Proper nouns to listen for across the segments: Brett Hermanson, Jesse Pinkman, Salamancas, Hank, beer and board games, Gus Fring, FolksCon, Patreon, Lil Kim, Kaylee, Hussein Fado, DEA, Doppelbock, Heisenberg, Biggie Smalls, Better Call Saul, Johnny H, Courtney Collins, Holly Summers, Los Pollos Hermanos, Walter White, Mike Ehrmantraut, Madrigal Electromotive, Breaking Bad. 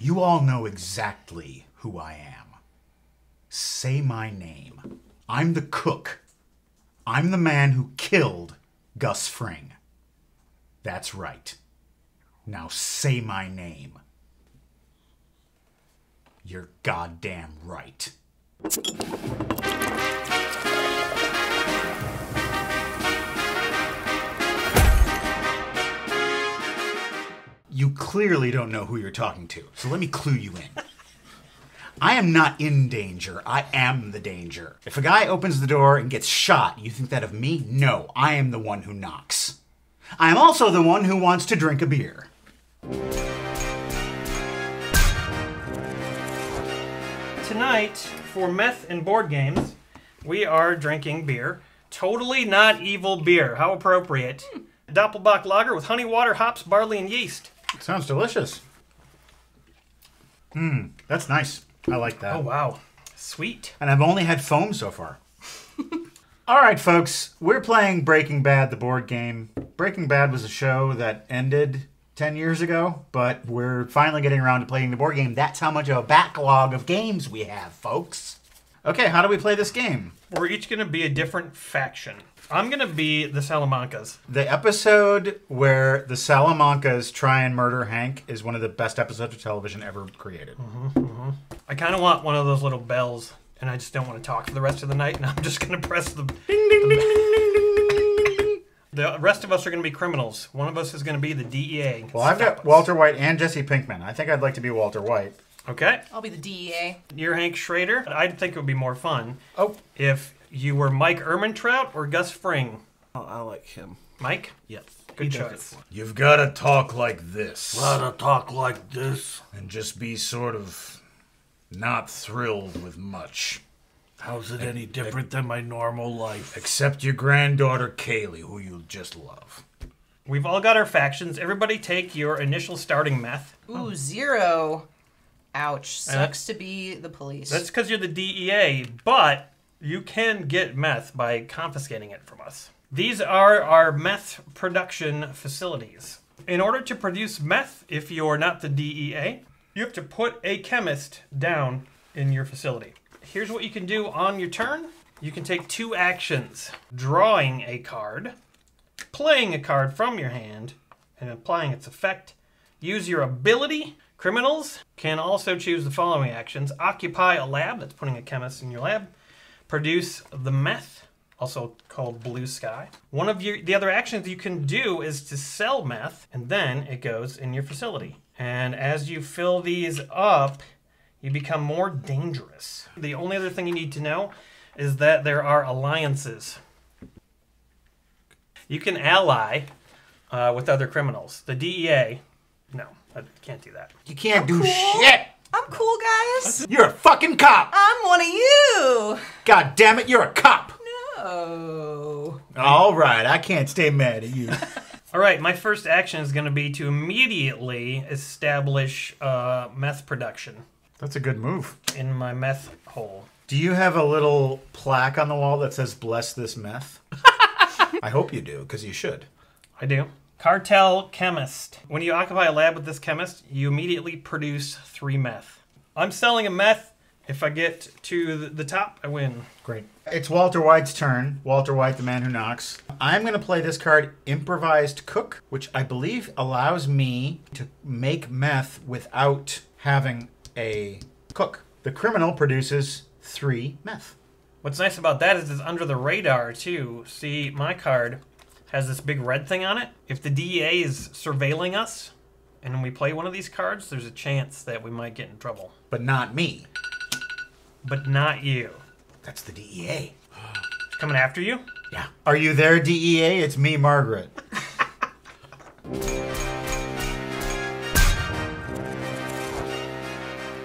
You all know exactly who I am. Say my name. I'm the cook. I'm the man who killed Gus Fring. That's right. Now say my name. You're goddamn right. You clearly don't know who you're talking to, so let me clue you in. I am not in danger. I am the danger. If a guy opens the door and gets shot, you think that of me? No, I am the one who knocks. I am also the one who wants to drink a beer. Tonight, for Meth and Board Games, we are drinking beer. Totally Not Evil beer. How appropriate. Doppelbock lager with honey, water, hops, barley, and yeast. Sounds delicious. Mmm, that's nice. I like that. Oh, wow. Sweet. And I've only had foam so far. All right, folks. We're playing Breaking Bad, the board game. Breaking Bad was a show that ended 10 years ago, but we're finally getting around to playing the board game. That's how much of a backlog of games we have, folks. Okay, how do we play this game? We're each going to be a different faction. I'm going to be the Salamancas. The episode where the Salamancas try and murder Hank is one of the best episodes of television ever created. I kind of want one of those little bells, and I just don't want to talk for the rest of the night, and I'm just going to press the... Ding, ding, ding, ding, ding, ding, ding, ding, ding. The rest of us are going to be criminals. One of us is going to be the DEA. Well, I've got Walter White and Jesse Pinkman. I think I'd like to be Walter White. Okay. I'll be the DEA. You're Hank Schrader. I think it would be more fun if you were Mike Ehrmantraut or Gus Fring. Oh, I like him. Mike? Yes. Good choice. You've got to talk like this. And just be sort of not thrilled with much. How's it any different than my normal life? Except your granddaughter, Kaylee, who you just love. We've all got our factions. Everybody take your initial starting meth. Ooh, 0. Ouch. Sucks to be the police. That's because you're the DEA, but you can get meth by confiscating it from us. These are our meth production facilities. In order to produce meth, if you're not the DEA, you have to put a chemist down in your facility. Here's what you can do on your turn. You can take 2 actions: drawing a card, playing a card from your hand, and applying its effect. Use your ability. Criminals can also choose the following actions: occupy a lab, that's putting a chemist in your lab, produce the meth, also called blue sky. One of the other actions you can do is to sell meth, and then it goes in your facility. And as you fill these up, you become more dangerous. The only other thing you need to know is that there are alliances. You can ally with other criminals. The DEA, no. I can't do that. You can't do shit. I'm cool, guys. You're a fucking cop. I'm one of you. God damn it, you're a cop. No. All right, I can't stay mad at you. All right, my first action is going to be to immediately establish meth production. That's a good move. In my meth hole. Do you have a little plaque on the wall that says, "Bless this meth"? I hope you do, because you should. I do. Cartel chemist. When you occupy a lab with this chemist, you immediately produce 3 meth. I'm selling a meth. If I get to the top, I win. Great. It's Walter White's turn. Walter White, the man who knocks. I'm going to play this card, improvised cook, which I believe allows me to make meth without having a cook. The criminal produces 3 meth. What's nice about that is it's under the radar, too. See, my card has this big red thing on it. If the DEA is surveilling us and we play one of these cards, there's a chance that we might get in trouble. But not me. But not you. That's the DEA. It's coming after you? Yeah. Are you there, DEA? It's me, Margaret.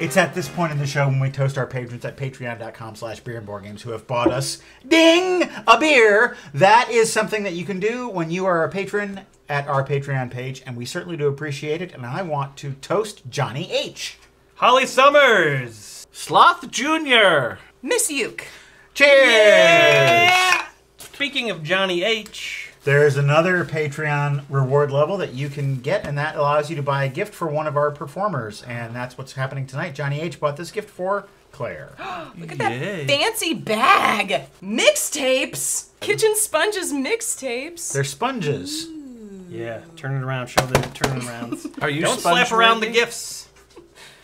It's at this point in the show when we toast our patrons at patreon.com/beerandboardgames who have bought us, ding, a beer. That is something that you can do when you are a patron at our Patreon page, and we certainly do appreciate it. And I want to toast Johnny H. Holly Summers. Sloth Jr. Miss Uke. Cheers. Yeah. Speaking of Johnny H, There is another Patreon reward level that you can get, and that allows you to buy a gift for one of our performers. And that's what's happening tonight. Johnny H. bought this gift for Claire. Look at that fancy bag. Mixtapes. Kitchen Sponges mixtapes. They're sponges. Ooh. Yeah, turn it around. Show them, turn it around. Are you don't slap around the gifts.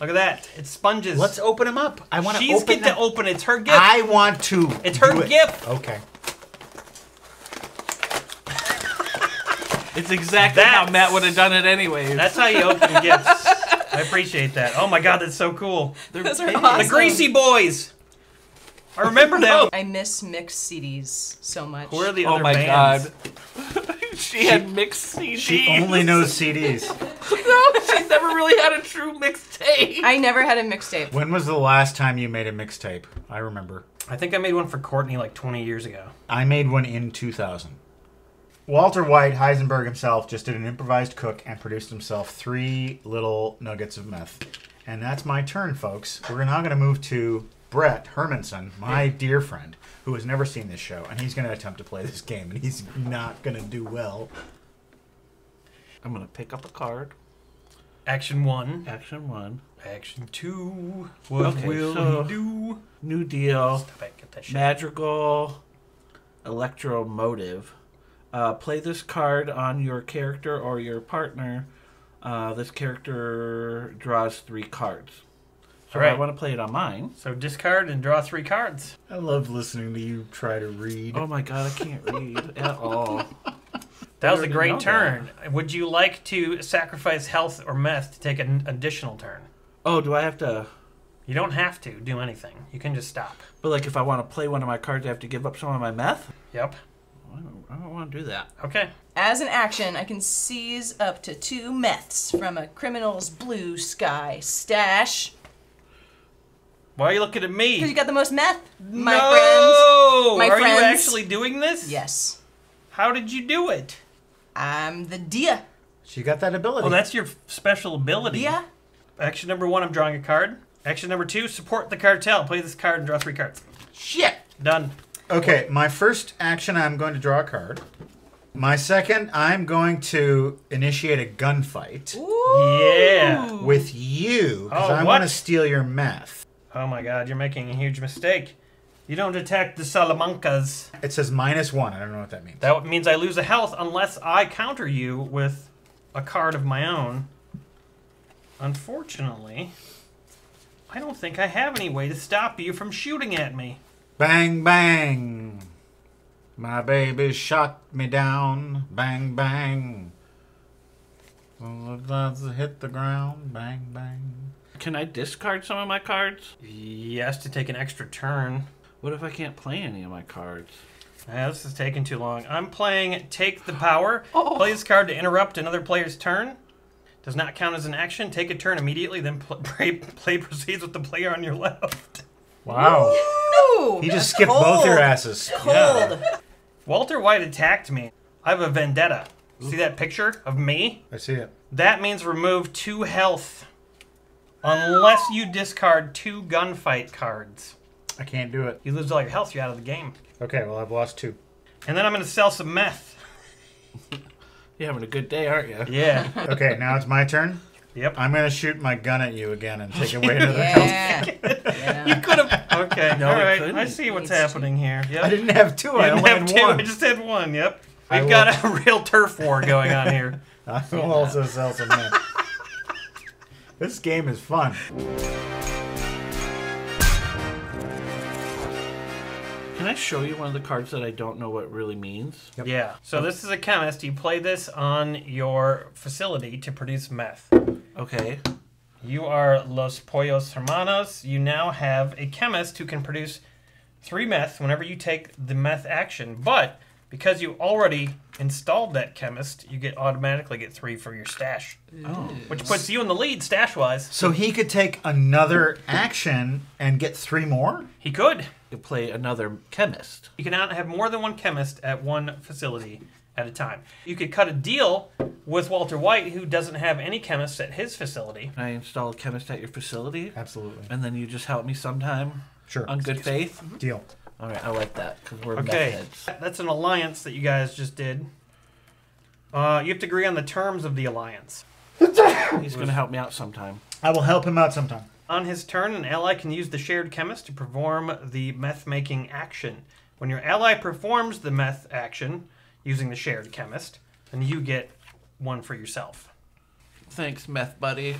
Look at that. It's sponges. Let's open them up. I want to open them. She's get to open it. It's her gift. I want to. It's her gift. Okay. It's exactly how Matt would have done it anyway. That's how you open gifts. I appreciate that. Oh my god, that's so cool. Those are awesome. The Greasy Boys. I remember them. I miss mixed CDs so much. Where are the other bands? Oh my god. She had mixed CDs. She only knows CDs. No, she's never really had a true mixtape. I never had a mixtape. When was the last time you made a mixtape? I remember. I think I made one for Courtney like 20 years ago. I made one in 2000. Walter White, Heisenberg himself, just did an improvised cook and produced himself 3 little nuggets of meth. And that's my turn, folks. We're now going to move to Brett Hermanson, my dear friend, who has never seen this show, and he's going to attempt to play this game, and he's not going to do well. I'm going to pick up a card. Action 1. Action 1. Action 2. What will so he do? New Deal. Stop it. Get that shit. Madrigal. Electromotive. Play this card on your character or your partner. This character draws 3 cards. So I want to play it on mine. So discard and draw 3 cards. I love listening to you try to read. Oh my god, I can't read at all. That was a great turn. Would you like to sacrifice health or meth to take an additional turn? Oh, do I have to? You don't have to do anything. You can just stop. But like if I want to play one of my cards, I have to give up some of my meth? Yep. I don't want to do that. Okay. As an action, I can seize up to 2 meths from a criminal's blue sky stash. Why are you looking at me? Because you got the most meth, my friends. Are you actually doing this? Yes. How did you do it? I'm the Dia. She got that ability. Oh, that's your special ability. Yeah. Action number 1, I'm drawing a card. Action number 2, support the cartel. Play this card and draw 3 cards. Shit. Done. Okay, my first action, I'm going to draw a card. My second, I'm going to initiate a gunfight. Ooh. Yeah. With you, because I want to steal your meth. Oh my god, you're making a huge mistake. You don't attack the Salamancas. It says -1. I don't know what that means. That means I lose a health unless I counter you with a card of my own. Unfortunately, I don't think I have any way to stop you from shooting at me. Bang, bang. My baby shot me down. Bang, bang. All the guns hit the ground. Bang, bang. Can I discard some of my cards? Yes, to take an extra turn. What if I can't play any of my cards? This is taking too long. I'm playing Take the Power. Oh. Play this card to interrupt another player's turn. Does not count as an action. Take a turn immediately, then play proceeds with the player on your left. Wow. Ooh, he just skipped both your asses. Cold. Yeah. Walter White attacked me. I have a vendetta. See that picture of me? I see it. That means remove 2 health. Unless you discard 2 gunfight cards. I can't do it. You lose all your health, you're out of the game. Okay, well, I've lost 2. And then I'm going to sell some meth. You're having a good day, aren't you? Yeah. Okay, now it's my turn. Yep. I'm going to shoot my gun at you again and take away another health. Yeah. You could have. Okay, no, all right. I see what's happening here. Yep. I didn't have 2. I only had 1. I just had 1, yep. We've got a real turf war going on here. I will also sell some meth. This game is fun. Can I show you one of the cards that I don't know what really means? Yep. Yeah. So this is a chemist. You play this on your facility to produce meth. Okay. You are Los Pollos Hermanos. You now have a chemist who can produce 3 meth whenever you take the meth action. But because you already installed that chemist, you automatically get 3 for your stash. Oh. Which puts you in the lead stash-wise. So he could take another action and get 3 more? He could. You could play another chemist. You cannot have more than 1 chemist at one facility at a time. You could cut a deal with Walter White, who doesn't have any chemists at his facility. Can I install a chemist at your facility? Absolutely. And then you just help me sometime? Sure. On good faith? Deal. All right, I like that, because we're meth heads. That's an alliance that you guys just did. You have to agree on the terms of the alliance. He's going to help me out sometime. I will help him out sometime. On his turn, an ally can use the shared chemist to perform the meth-making action. When your ally performs the meth action using the shared chemist, then you get one for yourself. Thanks, meth buddy.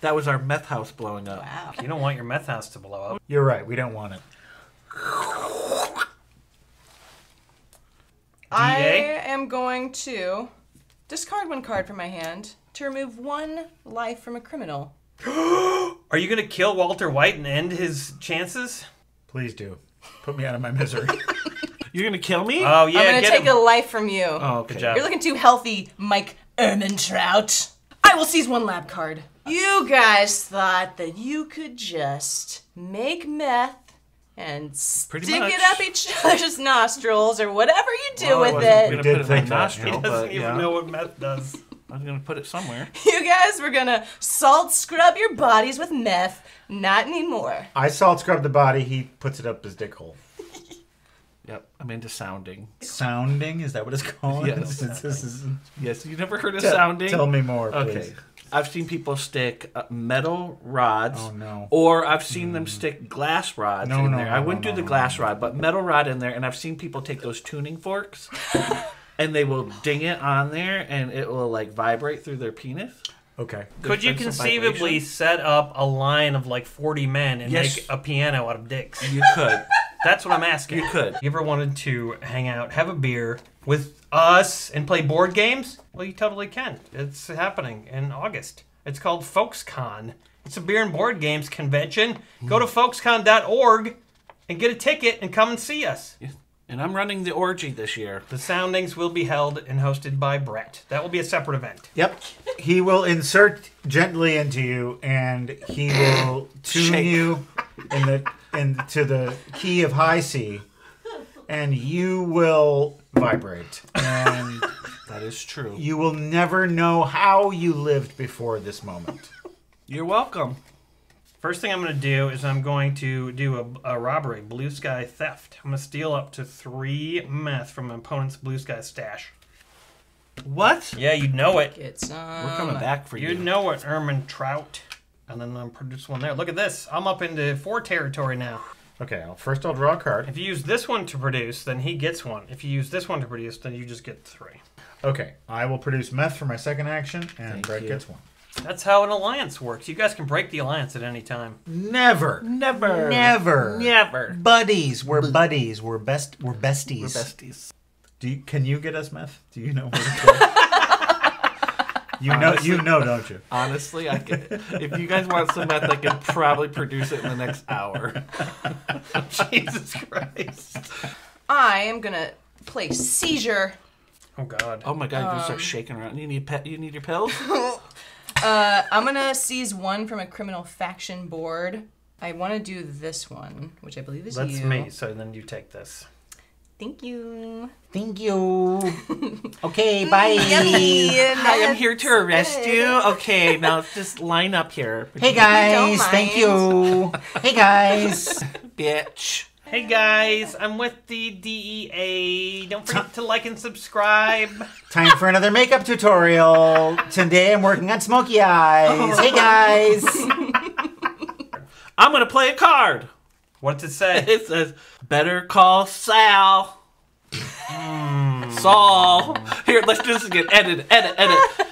That was our meth house blowing up. Wow. You don't want your meth house to blow up. You're right. We don't want it. I am going to discard one card from my hand to remove one life from a criminal. Are you going to kill Walter White and end his chances? Please do. Put me out of my misery. You're going to kill me? Oh, yeah. I'm going to take a life from you. Oh, okay. Good job. You're looking too healthy, Mike Ehrmantraut. I will seize one lab card. You guys thought that you could just make meth and stick it up each other's nostrils or whatever you do with it. We did think nostril, he doesn't even know what meth does. I was going to put it somewhere. You guys were going to salt scrub your bodies with meth. Not anymore. I salt scrub the body. He puts it up his dick hole. Yep, I'm into sounding. Sounding? Is that what it's called? Yes. Yes, you never heard of sounding? Tell me more, please. Okay. I've seen people stick metal rods, or I've seen them stick glass rods in there. I wouldn't do the glass rod, but metal rod in there, and I've seen people take those tuning forks, and they will ding it on there, and it will like vibrate through their penis. Okay. Could you conceivably set up a line of like 40 men and make a piano out of dicks? You could. That's what I'm asking. You could. You ever wanted to hang out, have a beer with us, and play board games? Well, you totally can. It's happening in August. It's called FolksCon. It's a beer and board games convention. Go to folkscon.org and get a ticket and come and see us. And I'm running the orgy this year. The soundings will be held and hosted by Brett. That will be a separate event. Yep. He will insert gently into you, and he will tune you in the... and to the key of high C, and you will vibrate. And that is true. You will never know how you lived before this moment. You're welcome. First thing I'm going to do is I'm going to do a robbery, blue sky theft. I'm going to steal up to 3 meth from my opponent's blue sky stash. What? Yeah, you'd know it. We're coming back for you. You'd know it, Ehrmantraut. And then I'll produce one there. Look at this. I'm up into 4 territory now. Okay, first I'll draw a card. If you use this one to produce, then he gets one. If you use this one to produce, then you just get 3. Okay, I will produce meth for my second action, and Brett gets one. That's how an alliance works. You guys can break the alliance at any time. Never. Never. Never. Never. Buddies. We're buddies. We're besties. We're besties. Can you get us meth? Do you know where to go? You know, don't you? Honestly, I can, if you guys want some meth, I can probably produce it in the next hour. Jesus Christ. I am going to play seizure. Oh, God. Oh, my God. You're going to start shaking around. You need your pills? I'm going to seize 1 from a criminal faction board. I want to do this one, which I believe is you. That's me, so then you take this. Thank you. Thank you. Okay, bye. I am here to arrest you. Okay, now just line up here. Hey guys, thank you. Hey guys. Bitch. Hey guys, I'm with the DEA. Don't forget to like and subscribe. Time for another makeup tutorial. Today I'm working on smoky eyes. Hey guys. I'm going to play a card. What's it say? It says, Better Call Saul. Saul. Here, let's just get edit.